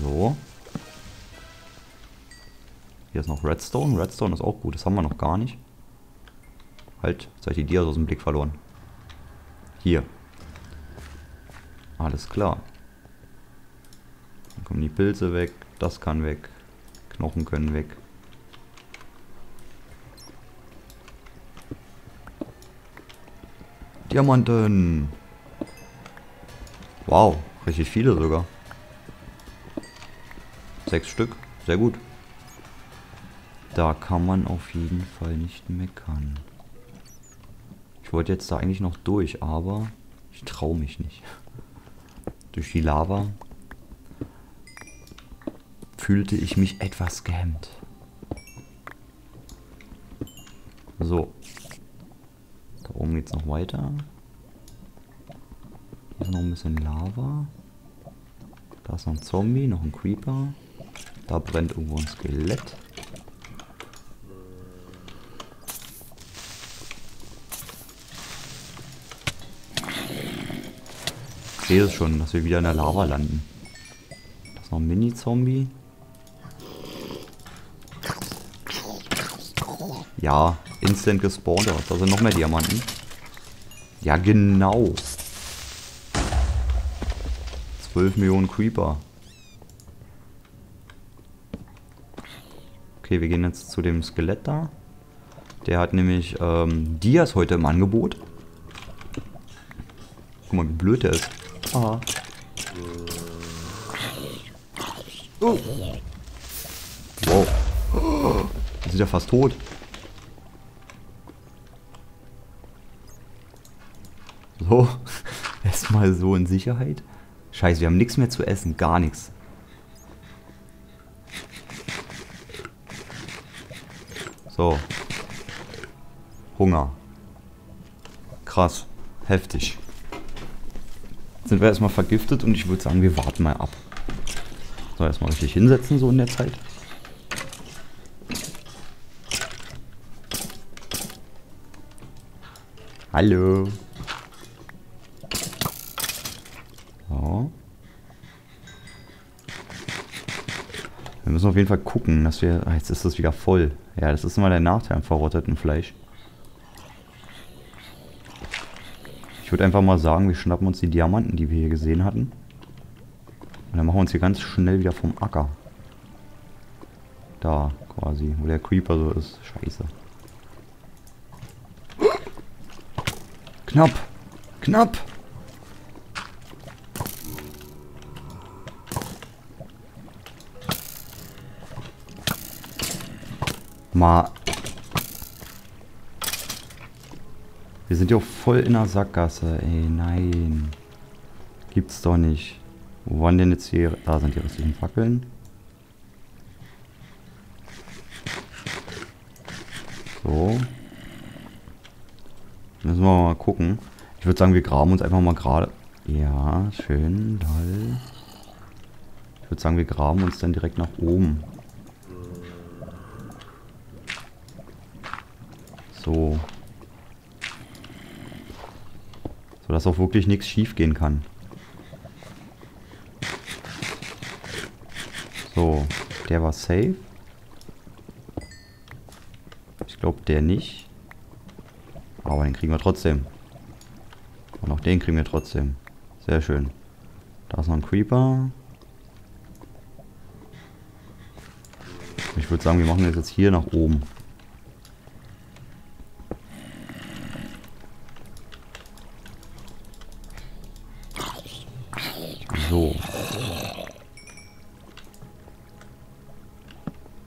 So. Hier ist noch Redstone. Redstone ist auch gut. Das haben wir noch gar nicht. Halt, jetzt habe ich die Dias aus dem Blick verloren. Hier. Alles klar. Dann kommen die Pilze weg. Das kann weg. Knochen können weg. Diamanten. Wow, richtig viele sogar. 6 Stück, sehr gut. Da kann man auf jeden Fall nicht meckern. Ich wollte jetzt da eigentlich noch durch, aber ich traue mich nicht. Durch die Lava fühlte ich mich etwas gehemmt. So. Da oben geht es noch weiter. Hier ist noch ein bisschen Lava. Da ist noch ein Zombie, noch ein Creeper. Da brennt irgendwo ein Skelett. Ich sehe es schon, dass wir wieder in der Lava landen. Da ist noch ein Mini-Zombie. Ja, instant gespawnt. Da sind noch mehr Diamanten. Ja, genau. 12 Millionen Creeper. Okay, wir gehen jetzt zu dem Skelett da. Der hat nämlich Dias heute im Angebot. Guck mal, wie blöd der ist. Aha. Oh. Wow. Das ist ja fast tot. So. Erstmal so in Sicherheit. Scheiße, wir haben nichts mehr zu essen. Gar nichts. So. Hunger. Krass. Heftig. Sind wir erstmal vergiftet und ich würde sagen, wir warten mal ab. So, erstmal richtig hinsetzen, so in der Zeit. Hallo. So. Wir müssen auf jeden Fall gucken, dass wir... Ah, jetzt ist das wieder voll. Ja, das ist immer der Nachteil am verrotteten Fleisch. Ich würde einfach mal sagen, wir schnappen uns die Diamanten, die wir hier gesehen hatten. Und dann machen wir uns hier ganz schnell wieder vom Acker. Da quasi, wo der Creeper so ist. Scheiße. Knapp! Knapp! Mal... Wir sind ja auch voll in der Sackgasse, ey, nein. Gibt's doch nicht. Wo waren denn jetzt hier? Da sind die restlichen Fackeln. So. Müssen wir mal gucken. Ich würde sagen, wir graben uns einfach mal gerade. Ja, schön, toll. Ich würde sagen, wir graben uns dann direkt nach oben. So. Sodass auch wirklich nichts schief gehen kann. So, der war safe. Ich glaube, der nicht. Aber den kriegen wir trotzdem. Und auch den kriegen wir trotzdem. Sehr schön. Da ist noch ein Creeper. Ich würde sagen, wir machen das jetzt hier nach oben.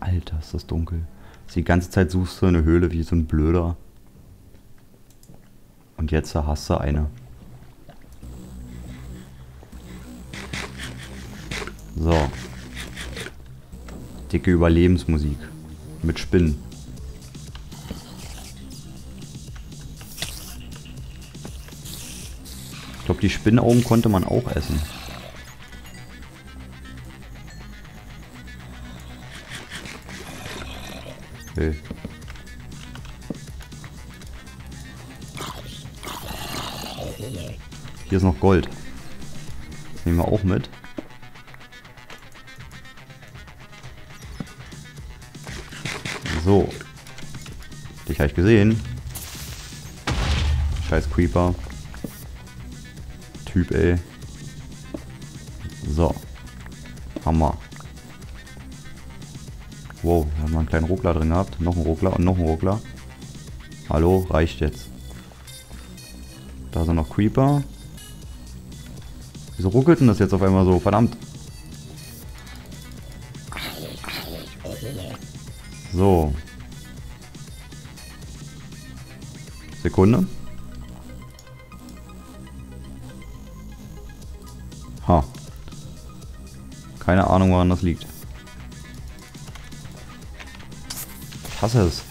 Alter, ist das dunkel. Die ganze Zeit suchst du eine Höhle wie so ein Blöder. Und jetzt hast du eine. So. Dicke Überlebensmusik. Mit Spinnen. Ich glaube, die Spinnenaugen konnte man auch essen. Hier ist noch Gold. Das nehmen wir auch mit. So. Dich habe ich gesehen. Scheiß Creeper. Typ, ey. So. Hammer. Wow, da haben wir einen kleinen Ruckler drin gehabt. Noch ein Ruckler und noch ein Ruckler. Hallo, reicht jetzt. Da sind noch Creeper. Wieso ruckelt denn das jetzt auf einmal so? Verdammt. So. Sekunde. Ha. Keine Ahnung, woran das liegt. Ich hasse es.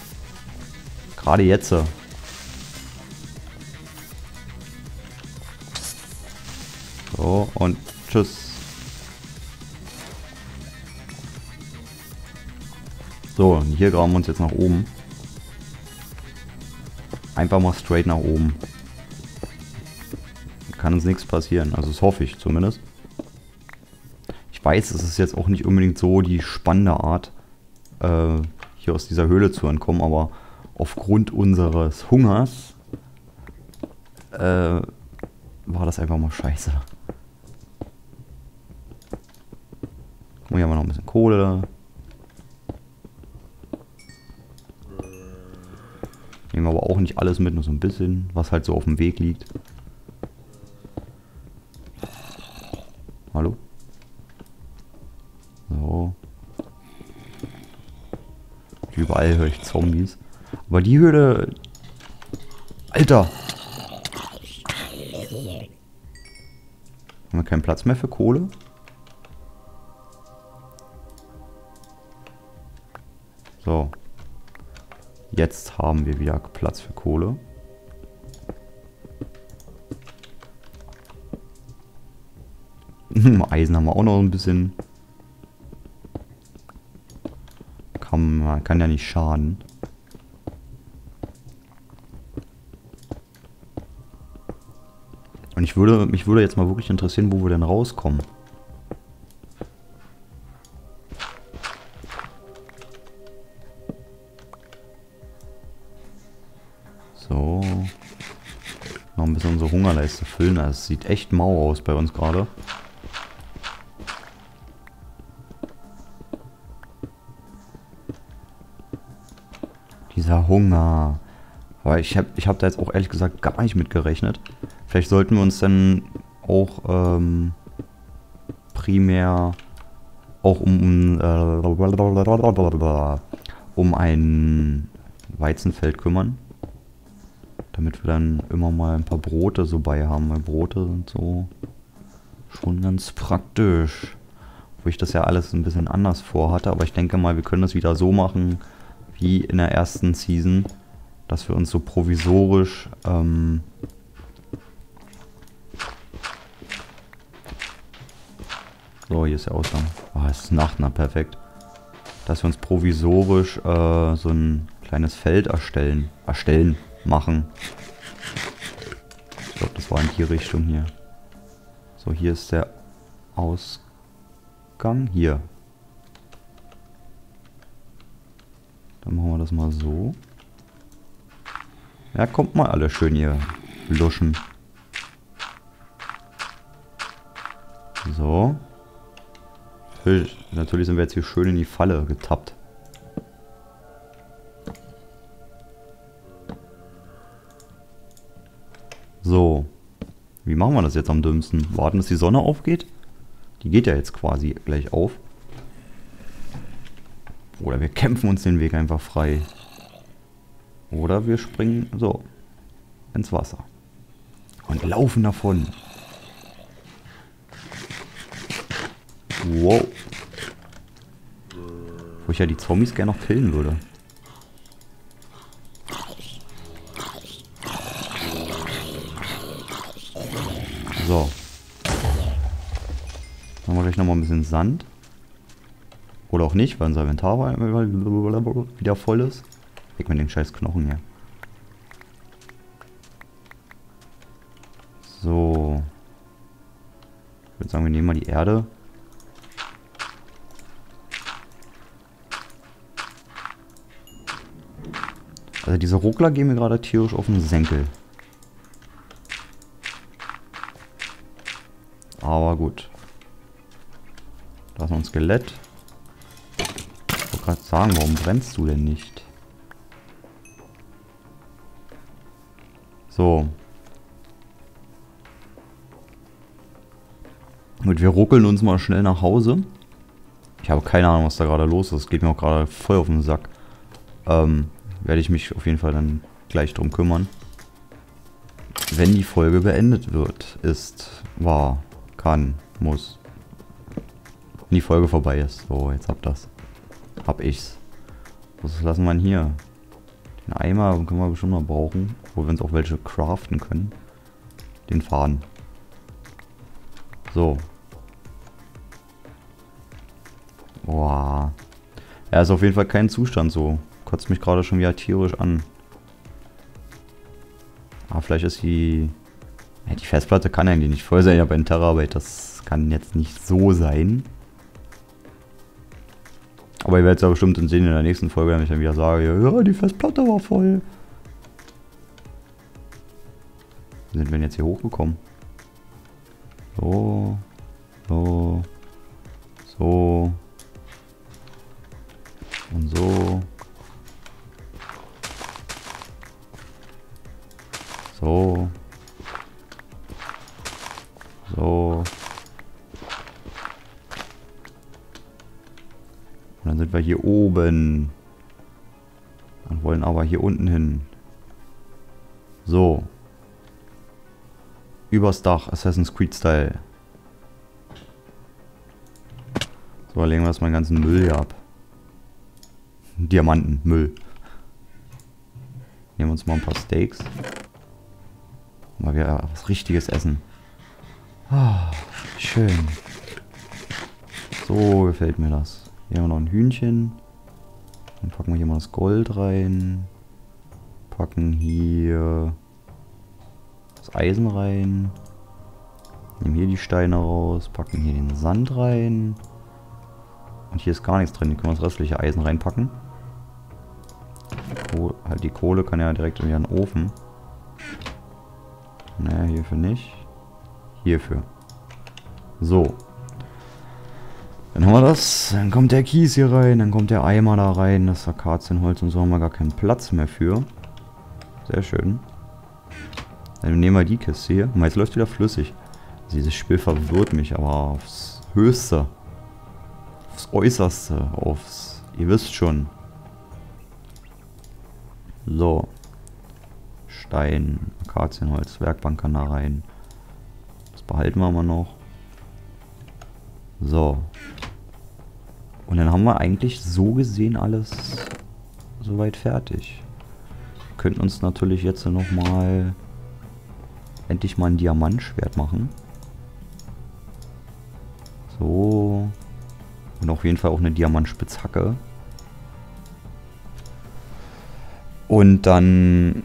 Gerade jetzt. So, und tschüss. So, und hier graben wir uns jetzt nach oben. Einfach mal straight nach oben. Kann uns nichts passieren. Also das hoffe ich zumindest. Ich weiß, es ist jetzt auch nicht unbedingt so die spannende Art, hier aus dieser Höhle zu entkommen, aber aufgrund unseres Hungers war das einfach mal scheiße. Guck mal, hier haben wir noch ein bisschen Kohle. Nehmen wir aber auch nicht alles mit, nur so ein bisschen, was halt so auf dem Weg liegt. Hallo? So. Überall höre ich Zombies. Aber die Höhle... Alter! Haben wir keinen Platz mehr für Kohle? So. Jetzt haben wir wieder Platz für Kohle. Eisen haben wir auch noch ein bisschen. Kann ja nicht schaden. Und mich würde jetzt mal wirklich interessieren, wo wir denn rauskommen. So. Noch ein bisschen unsere Hungerleiste füllen. Das sieht echt mau aus bei uns gerade. Dieser Hunger. Aber ich hab da jetzt auch ehrlich gesagt gar nicht mit gerechnet. Vielleicht sollten wir uns dann auch primär auch um ein Weizenfeld kümmern. Damit wir dann immer mal ein paar Brote so bei haben. Weil Brote sind so schon ganz praktisch. Wo ich das ja alles ein bisschen anders vorhatte. Aber ich denke mal, wir können das wieder so machen wie in der ersten Season. Dass wir uns so provisorisch... So, hier ist der Ausgang. Ah, oh, es ist Nacht, na perfekt. Dass wir uns provisorisch so ein kleines Feld machen. Ich glaube, das war in die Richtung hier. So, hier ist der Ausgang. Hier. Dann machen wir das mal so. Ja, kommt mal alle schön hier luschen. So. Natürlich sind wir jetzt hier schön in die Falle getappt. So. Wie machen wir das jetzt am dümmsten? Warten, bis die Sonne aufgeht? Die geht ja jetzt quasi gleich auf. Oder wir kämpfen uns den Weg einfach frei. Oder wir springen so ins Wasser. Und laufen davon. Wow. Wo ich ja die Zombies gerne noch killen würde. So. Dann haben wir gleich nochmal ein bisschen Sand. Oder auch nicht, weil unser Inventar wieder voll ist. Weg mit den scheiß Knochen her. So. Ich würde sagen, wir nehmen mal die Erde. Also diese Ruckler gehen mir gerade tierisch auf den Senkel. Aber gut. Da ist noch ein Skelett. Ich wollte gerade sagen, warum brennst du denn nicht? So. Gut, wir ruckeln uns mal schnell nach Hause. Ich habe keine Ahnung, was da gerade los ist. Geht mir auch gerade voll auf den Sack. Werde ich mich auf jeden Fall dann gleich drum kümmern. Wenn die Folge beendet wird, ist, war, kann, muss. Wenn die Folge vorbei ist. So, jetzt hab das. Hab ich's. Was lassen wir denn hier? Den Eimer können wir bestimmt noch brauchen. Wo wir uns auch welche craften können. Den Faden. So. Boah. Er ist auf jeden Fall kein Zustand so. Kotzt mich gerade schon wieder tierisch an. Aber vielleicht ist die... Ja, die Festplatte kann eigentlich nicht voll sein, ich habe einen Terabyte. Das kann jetzt nicht so sein. Aber ihr werdet es ja bestimmt sehen in der nächsten Folge, wenn ich dann wieder sage, ja, die Festplatte war voll. Wie sind wir denn jetzt hier hochgekommen? So. So. So. Und so. So. So. Und dann sind wir hier oben. Und wollen aber hier unten hin. So. Übers Dach, Assassin's Creed Style. So, legen wir erstmal den ganzen Müll hier ab. Diamanten, Müll. Nehmen wir uns mal ein paar Steaks. Mal wieder was richtiges essen. Ah, schön. So gefällt mir das. Hier haben wir noch ein Hühnchen. Dann packen wir hier mal das Gold rein. Packen hier das Eisen rein. Nehmen hier die Steine raus. Packen hier den Sand rein. Und hier ist gar nichts drin. Hier können wir das restliche Eisen reinpacken. Die Kohle kann ja direkt wieder in den Ofen. Naja, hierfür nicht. Hierfür. So. Dann haben wir das. Dann kommt der Kies hier rein. Dann kommt der Eimer da rein. Das Akazienholz und so haben wir gar keinen Platz mehr für. Sehr schön. Dann nehmen wir die Kiste hier. Und jetzt läuft wieder flüssig. Also dieses Spiel verwirrt mich aber aufs Höchste. Aufs Äußerste. Aufs... Ihr wisst schon. So. Stein, Akazienholz, Werkbank kann da rein. Das behalten wir mal noch. So. Und dann haben wir eigentlich so gesehen alles soweit fertig. Wir könnten uns natürlich jetzt nochmal endlich mal ein Diamantschwert machen. So. Und auf jeden Fall auch eine Diamantspitzhacke. Und dann...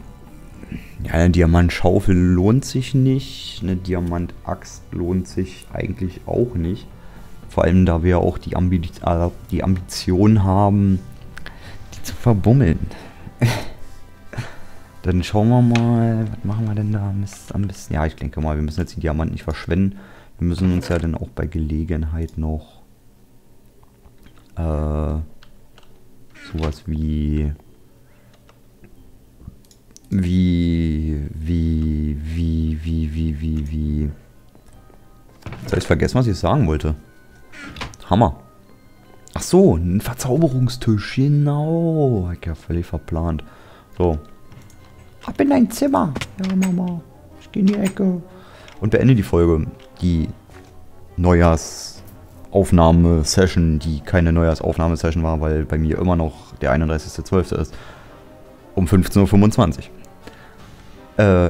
Ja, eine Diamantschaufel lohnt sich nicht, eine Diamantaxt lohnt sich eigentlich auch nicht. Vor allem, da wir auch die Ambition haben, die zu verbummeln. Dann schauen wir mal, was machen wir denn da am besten? Ja, ich denke mal, wir müssen jetzt die Diamanten nicht verschwenden. Wir müssen uns ja dann auch bei Gelegenheit noch sowas wie. Jetzt habe ich vergessen, was ich sagen wollte. Hammer. Ach so, ein Verzauberungstisch. Genau. Ich habe völlig verplant. So. Ab in dein Zimmer. Ja, Mama. Ich gehe in die Ecke. Und beende die Folge. Die Neujahrsaufnahme-Session, die keine Neujahrsaufnahme-Session war, weil bei mir immer noch der 31.12. ist. Um 15.25 Uhr.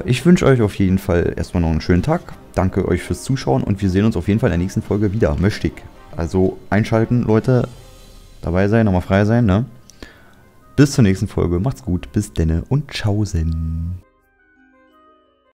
Ich wünsche euch auf jeden Fall erstmal noch einen schönen Tag. Danke euch fürs Zuschauen und wir sehen uns auf jeden Fall in der nächsten Folge wieder. Möchtig. Also einschalten, Leute. Dabei sein, nochmal frei sein, ne? Bis zur nächsten Folge. Macht's gut. Bis denne und tschaußen.